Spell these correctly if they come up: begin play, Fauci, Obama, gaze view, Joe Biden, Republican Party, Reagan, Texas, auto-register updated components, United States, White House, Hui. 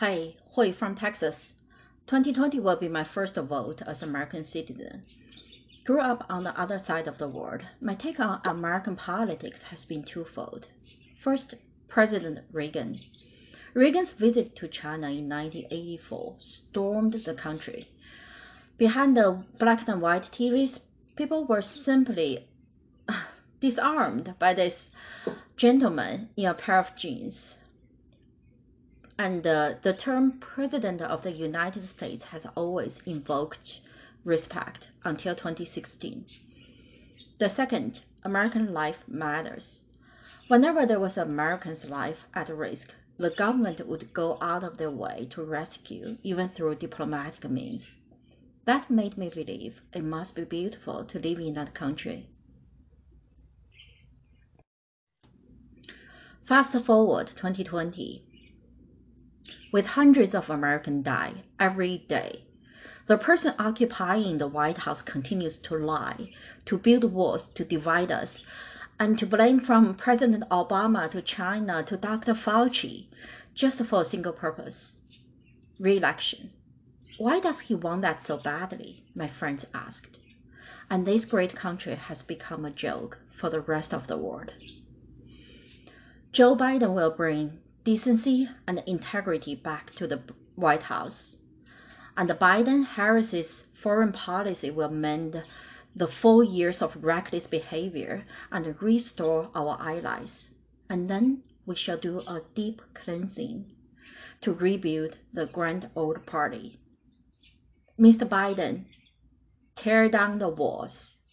Hi, Hui from Texas. 2020 will be my first vote as American citizen. Grew up on the other side of the world. My take on American politics has been twofold. First, President Reagan. Reagan's visit to China in 1984 stormed the country. Behind the black and white TVs, people were simply disarmed by this gentleman in a pair of jeans. And the term President of the United States has always invoked respect until 2016. The second, American life matters. Whenever there was an American's life at risk, the government would go out of their way to rescue, even through diplomatic means. That made me believe it must be beautiful to live in that country. Fast forward 2020. With hundreds of Americans die every day, the person occupying the White House continues to lie, to build walls, to divide us, and to blame from President Obama to China to Dr. Fauci, just for a single purpose: re-election. Why does he want that so badly? My friends asked. And this great country has become a joke for the rest of the world. Joe Biden will bring decency and integrity back to the White House. And Biden-Harris's foreign policy will mend the 4 years of reckless behavior and restore our allies. And then we shall do a deep cleansing to rebuild the grand old party. Mr. Biden, tear down the walls.